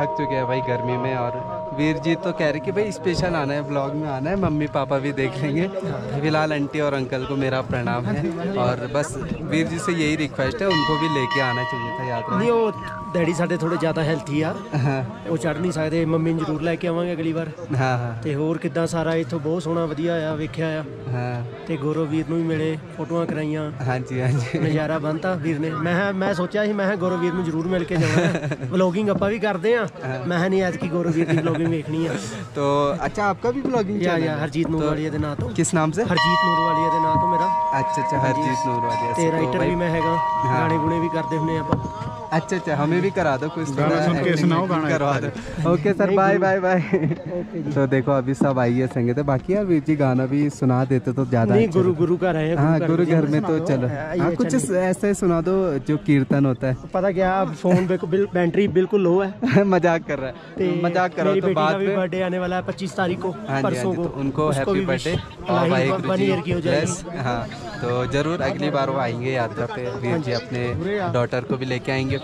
थक चुके हैं भाई गर्मी में। और वीर जी तो कह रहे कि भाई स्पेशल आना है, ब्लॉग में आना है, मम्मी पापा भी देख लेंगे। फिलहाल आंटी और अंकल को मेरा प्रणाम है और बस वीर जी से यही रिक्वेस्ट है, उनको भी लेके आना चाहिए था यात्रा। नहीं, वो डैडी साढ़े थोड़े ज़्यादा हेल्थी आ, वो चढ़ नहीं सकते, मम्मी जरूर लैके आवांगे अगली बार। हाँ तो होर किदा सारा इतों बहुत सोहना वधिया आया वेख्या आ। हाँ तो गौरव वीर को भी मिले, फोटोआं कराइयां। हाँ जी, हाँ जी, नज़ारा बनता वीर ने। मैं सोचा ही, मैं गौरव वीर को जरूर मिल के जाऊँगा। व्लॉगिंग आप भी करते हैं, मैं नहीं आज की गौरव वीर की व्लॉगिंग देखनी है। तो अच्छा, आपका भी व्लॉगिंग चैनल है हरजीत नूरवालिया के नाम तो? किस नाम से? हरजीत नूरवालिया के नाम तो मेरा। अच्छा, हरजीत नूरवालिया से राइटर भी मैं हैगा, गाने गुणे भी करते हुए आप। अच्छा, हमें भी करा दो कुछ करवा दो। Okay sir, bye bye bye. तो देखो अभी सब आई है संगीत। बाकी यार वीर जी गाना भी सुना देते तो ज्यादा। गुरु गुरु का रहे। हाँ, गुरु घर में तो चलो। हाँ, कुछ ऐसे सुना दो जो कीर्तन होता है। पता क्या, फोन पे बैटरी बिल्कुल लो है। मजाक कर रहा है, मजाक कर रहा है। तो बाद में बर्थडे आने वाला है 25 तारीख को, परसों को। उनको हैप्पी बर्थडे और वाइफ। हाँ तो जरूर अगली बार वो आएंगे यात्रा पे, वीर जी अपने डॉटर को भी लेके आएंगे।